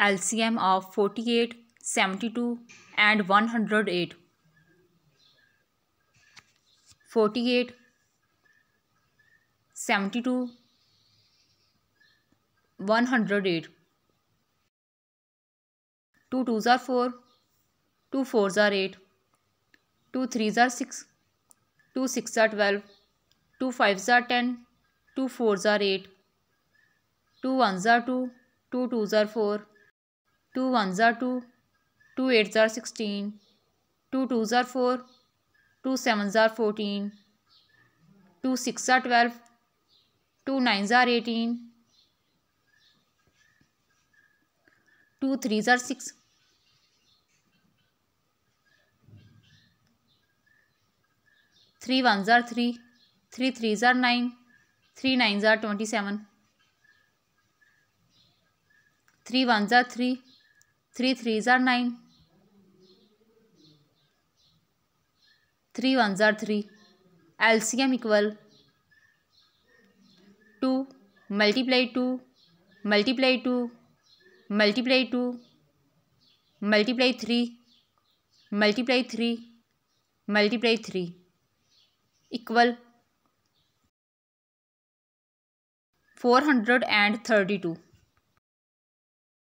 LCM of 48, 72 and 108. 48, 72, 108. 2 2s are 4, 2 4s are 8, 2 3s are 6, 2 6s are 12, 2 5s are 10, 2 4s are 8, 2 1s are 2, 2 2s are 4, 2 1s are 2, 2 8s are 16, 2 2s are 4, 2 7s are 14, 2 6s are 12, 2 9s are 18, 2 3s are 6, 3 1s are 3, 3 3s are 9, 3 9s are 27, 3 1s are 3, 3 3s are 9, 3 1s are 3. LCM equal 2 multiply 2 multiply 2 multiply 2 multiply 3 multiply 3 multiply 3 equal 432.